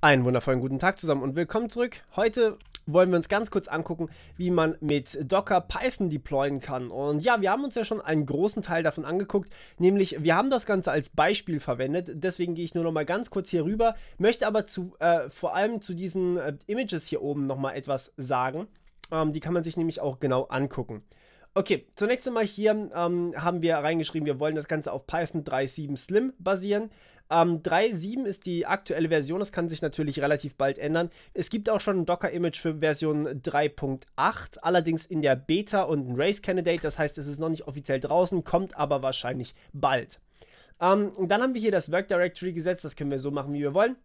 Einen wundervollen guten Tag zusammen und willkommen zurück. Heute wollen wir uns ganz kurz angucken, wie man mit Docker Python deployen kann. Und ja, wir haben uns ja schon einen großen Teil davon angeguckt, nämlich wir haben das Ganze als Beispiel verwendet. Deswegen gehe ich nur noch mal ganz kurz hier rüber, möchte aber vor allem zu diesen Images hier oben noch mal etwas sagen. Die kann man sich nämlich auch genau angucken. Okay, zunächst einmal hier haben wir reingeschrieben, wir wollen das Ganze auf Python 3.7 Slim basieren. 3.7 ist die aktuelle Version, das kann sich natürlich relativ bald ändern. Es gibt auch schon ein Docker-Image für Version 3.8, allerdings in der Beta und ein Race-Candidate, das heißt, es ist noch nicht offiziell draußen, kommt aber wahrscheinlich bald. Dann haben wir hier das Work Directory gesetzt, das können wir so machen, wie wir wollen.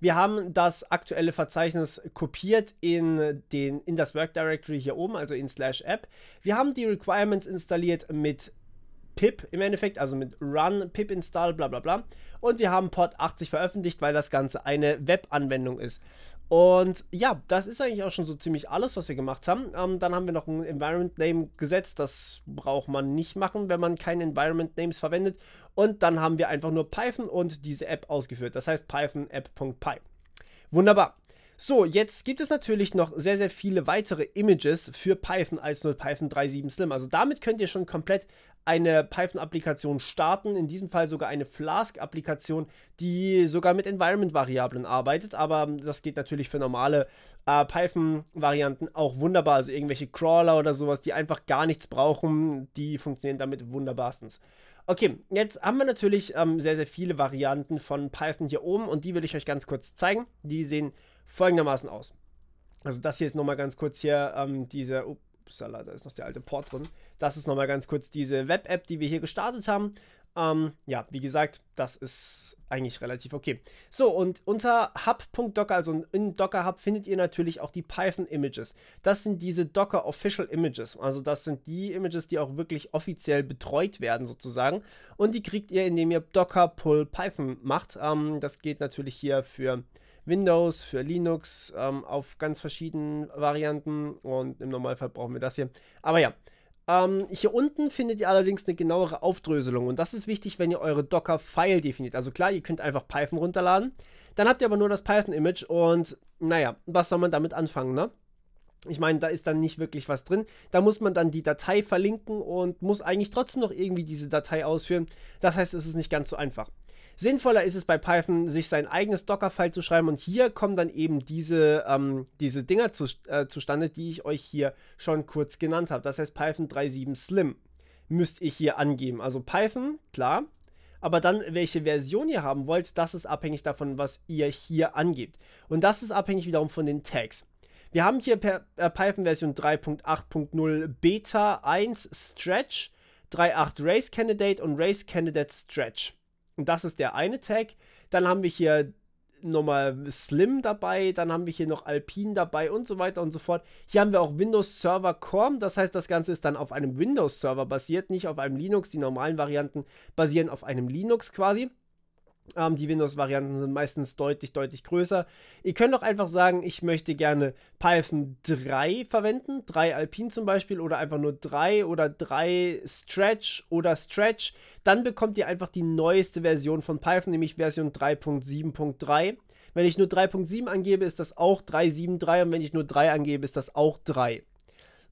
Wir haben das aktuelle Verzeichnis kopiert in das Work Directory hier oben, also in /app. Wir haben die Requirements installiert mit pip im Endeffekt, also mit run, pip install, bla bla bla. Und wir haben Port 80 veröffentlicht, weil das Ganze eine Web-Anwendung ist. Und ja, das ist eigentlich auch schon so ziemlich alles, was wir gemacht haben. Dann haben wir noch ein Environment Name gesetzt, das braucht man nicht machen, wenn man keine Environment Names verwendet. Und dann haben wir einfach nur Python und diese App ausgeführt, das heißt Python app.py. Wunderbar. So, jetzt gibt es natürlich noch sehr, sehr viele weitere Images für Python als nur Python 3.7 Slim. Also damit könnt ihr schon komplett eine Python-Applikation starten, in diesem Fall sogar eine Flask-Applikation, die sogar mit Environment-Variablen arbeitet, aber das geht natürlich für normale Python-Varianten auch wunderbar, also irgendwelche Crawler oder sowas, die einfach gar nichts brauchen, die funktionieren damit wunderbarstens. Okay, jetzt haben wir natürlich sehr, sehr viele Varianten von Python hier oben und die will ich euch ganz kurz zeigen, die sehen folgendermaßen aus. Also das hier ist nochmal ganz kurz hier diese, upsala, da ist noch der alte Port drin. Das ist nochmal ganz kurz diese Web-App, die wir hier gestartet haben. Ja, wie gesagt, das ist eigentlich relativ okay. So, und unter hub.docker, also in Docker Hub, findet ihr natürlich auch die Python-Images. Das sind diese Docker Official Images. Also das sind die Images, die auch wirklich offiziell betreut werden sozusagen. Und die kriegt ihr, indem ihr Docker Pull Python macht. Das geht natürlich hier für Windows, für Linux, auf ganz verschiedenen Varianten und im Normalfall brauchen wir das hier. Aber ja, hier unten findet ihr allerdings eine genauere Aufdröselung und das ist wichtig, wenn ihr eure Dockerfile definiert. Also klar, ihr könnt einfach Python runterladen, dann habt ihr aber nur das Python-Image und naja, was soll man damit anfangen, ne? Ich meine, da ist dann nicht wirklich was drin. Da muss man dann die Datei verlinken und muss eigentlich trotzdem noch irgendwie diese Datei ausführen. Das heißt, es ist nicht ganz so einfach. Sinnvoller ist es bei Python, sich sein eigenes Dockerfile zu schreiben und hier kommen dann eben diese Dinger zustande, die ich euch hier schon kurz genannt habe. Das heißt, Python 3.7 Slim müsst ihr hier angeben. Also Python, klar, aber dann, welche Version ihr haben wollt, das ist abhängig davon, was ihr hier angebt. Und das ist abhängig wiederum von den Tags. Wir haben hier per Python Version 3.8.0 Beta 1 Stretch, 3.8 Race Candidate und Race Candidate Stretch. Und das ist der eine Tag. Dann haben wir hier nochmal Slim dabei, dann haben wir hier noch Alpine dabei und so weiter und so fort. Hier haben wir auch Windows Server Core, das heißt, das Ganze ist dann auf einem Windows Server basiert, nicht auf einem Linux. Die normalen Varianten basieren auf einem Linux quasi. Die Windows-Varianten sind meistens deutlich, deutlich größer. Ihr könnt auch einfach sagen, ich möchte gerne Python 3 verwenden, 3 Alpine zum Beispiel oder einfach nur 3 oder 3 Stretch oder Stretch. Dann bekommt ihr einfach die neueste Version von Python, nämlich Version 3.7.3. Wenn ich nur 3.7 angebe, ist das auch 3.7.3 und wenn ich nur 3 angebe, ist das auch 3.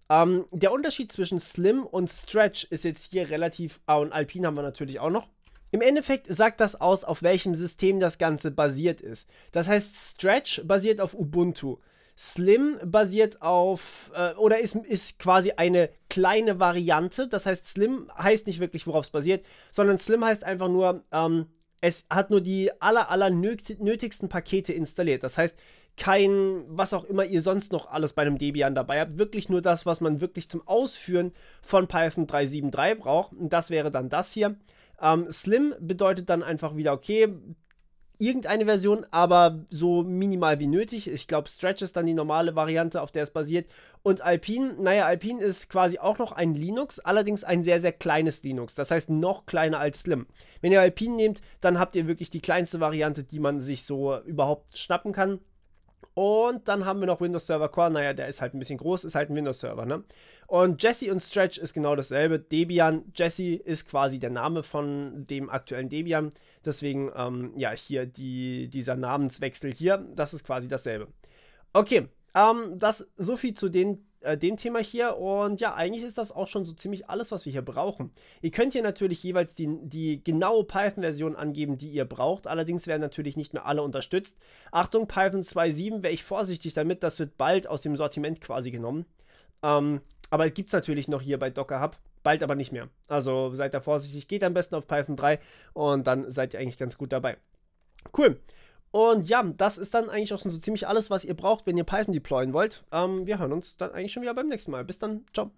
Der Unterschied zwischen Slim und Stretch ist jetzt hier relativ, und Alpine haben wir natürlich auch noch. Im Endeffekt sagt das aus, auf welchem System das Ganze basiert ist. Das heißt, Stretch basiert auf Ubuntu. Slim basiert auf, oder ist quasi eine kleine Variante. Das heißt, Slim heißt nicht wirklich, worauf es basiert, sondern Slim heißt einfach nur, es hat nur die aller nötigsten Pakete installiert. Das heißt, kein, was auch immer ihr sonst noch alles bei einem Debian dabei habt, wirklich nur das, was man wirklich zum Ausführen von Python 3.7.3 braucht. Und das wäre dann das hier. Slim bedeutet dann einfach wieder, okay, irgendeine Version, aber so minimal wie nötig. Ich glaube, Stretch ist dann die normale Variante, auf der es basiert. Und Alpine, naja, Alpine ist quasi auch noch ein Linux, allerdings ein sehr, sehr kleines Linux. Das heißt, noch kleiner als Slim. Wenn ihr Alpine nehmt, dann habt ihr wirklich die kleinste Variante, die man sich so überhaupt schnappen kann. Und dann haben wir noch Windows Server Core. Naja, der ist halt ein bisschen groß, ist halt ein Windows Server, ne? Und Jessie und Stretch ist genau dasselbe. Debian, Jessie ist quasi der Name von dem aktuellen Debian. Deswegen, ja, hier dieser Namenswechsel hier, das ist quasi dasselbe. Okay, das so viel zu dem Thema hier. Und ja, eigentlich ist das auch schon so ziemlich alles, was wir hier brauchen. Ihr könnt hier natürlich jeweils die genaue Python-Version angeben, die ihr braucht. Allerdings werden natürlich nicht mehr alle unterstützt. Achtung, Python 2.7 wäre ich vorsichtig damit. Das wird bald aus dem Sortiment quasi genommen. Aber es gibt es natürlich noch hier bei Docker Hub. Bald aber nicht mehr. Also seid da vorsichtig. Geht am besten auf Python 3 und dann seid ihr eigentlich ganz gut dabei. Cool. Und ja, das ist dann eigentlich auch schon so ziemlich alles, was ihr braucht, wenn ihr Python deployen wollt. Wir hören uns dann eigentlich schon wieder beim nächsten Mal. Bis dann, ciao.